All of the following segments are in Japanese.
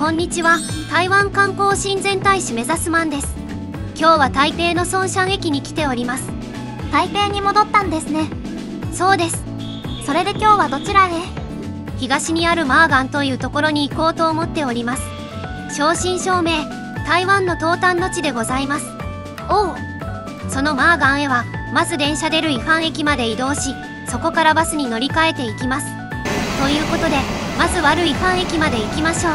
こんにちは。台湾観光親善大使目指すマンです。今日は台北の松山駅に来ております。台北に戻ったんですね。そうです。それで今日はどちらへ？東にあるマーガンというところに行こうと思っております。正真正銘台湾の東端の地でございます。おお。そのマーガンへはまず電車でルイファン駅まで移動し、そこからバスに乗り換えていきます。ということでまずはルイファン駅まで行きましょう。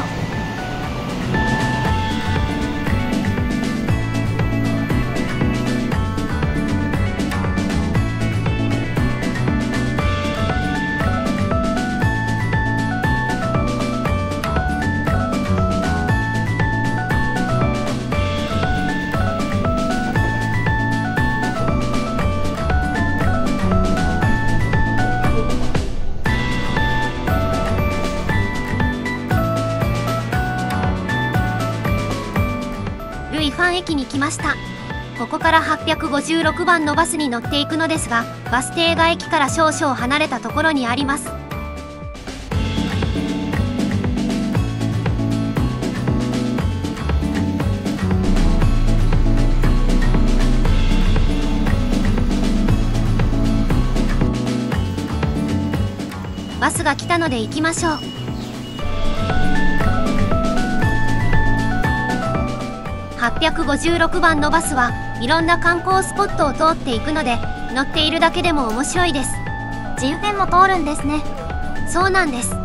駅に来ました。ここから856番のバスに乗っていくのですが、バス停が駅から少々離れたところにあります。バスが来たので行きましょう。856番のバスはいろんな観光スポットを通っていくので、乗っているだけでも面白いです。ジンフェンも通るんですね。そうなんです。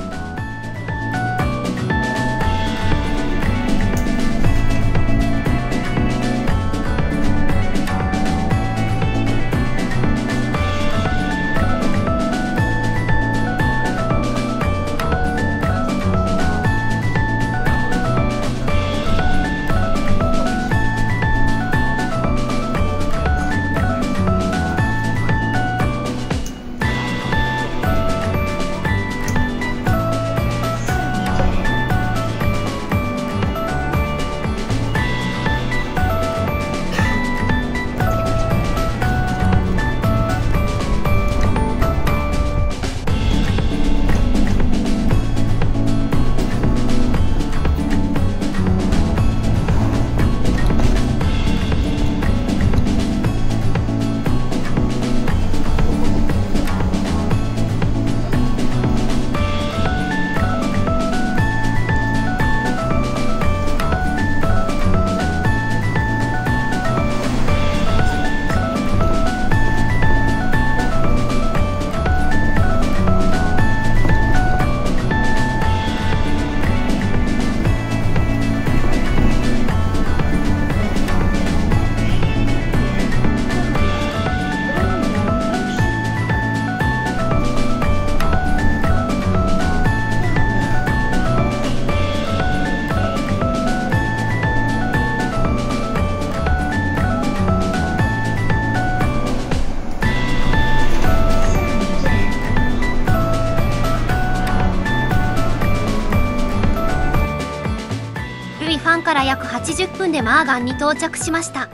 から約80分でマーガンに到着しました。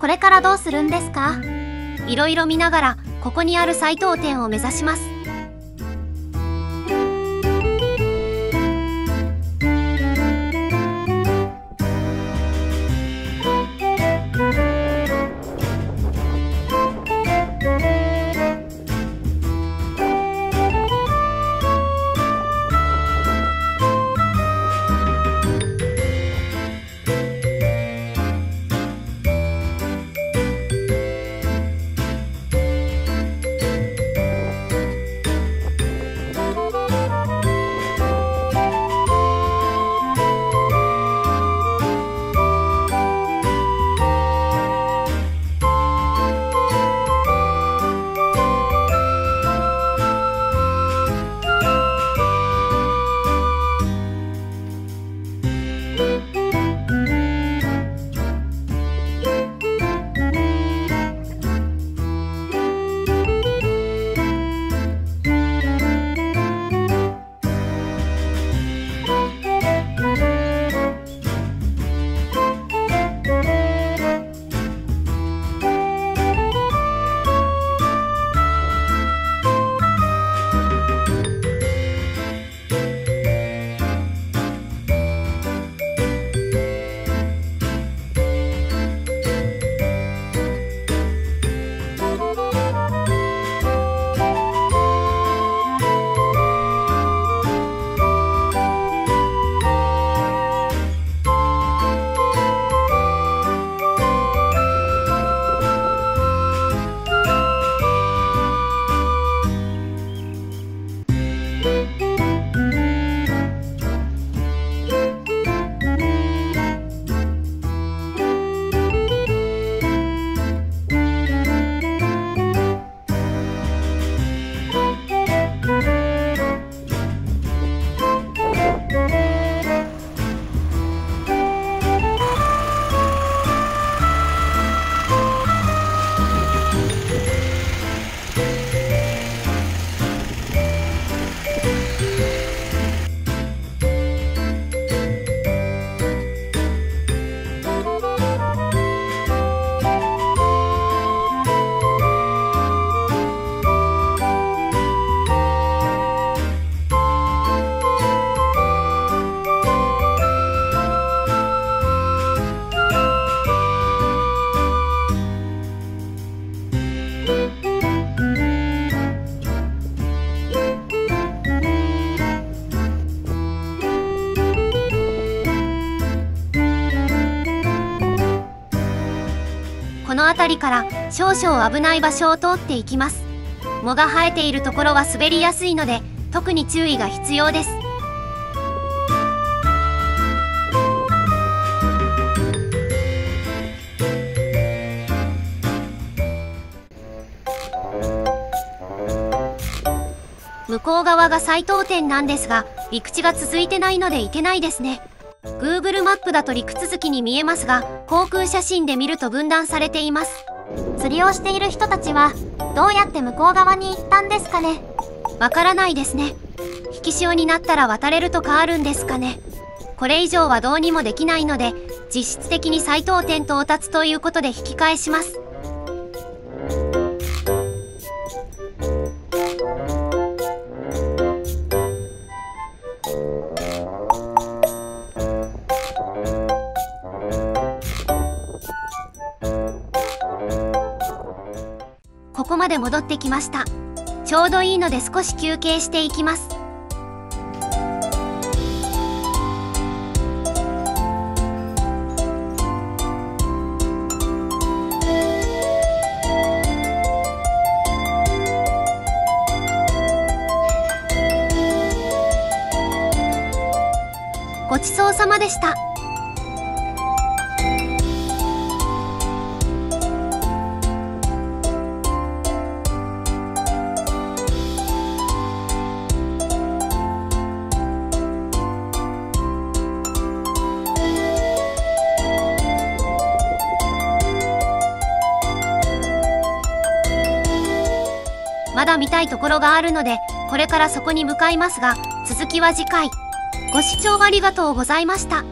これからどうするんですか？いろいろ見ながらここにある最東店を目指します。の辺りから少々危ない場所を通っていきます。藻が生えているところは滑りやすいので特に注意が必要です。向こう側が最東点なんですが、陸地が続いてないので行けないですね。Google マップだと陸続きに見えますが、航空写真で見ると分断されています。釣りをしている人たちはどうやって向こう側に行ったんですかね。わからないですね。引き潮になったら渡れるとかあるんですかね。これ以上はどうにもできないので、実質的に最東点到達ということで引き返します。ここまで戻ってきました。ちょうどいいので少し休憩していきます。ごちそうさまでした。まだ見たいところがあるので、これからそこに向かいますが、続きは次回。ご視聴ありがとうございました。